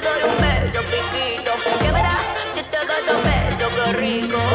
te doy un beso, piquito, que verás si te doy dos besos, qué rico.